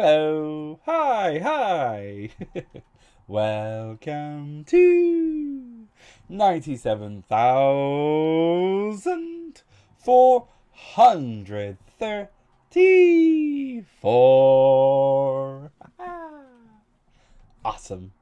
Hello. Hi. Welcome to 97,434. Awesome.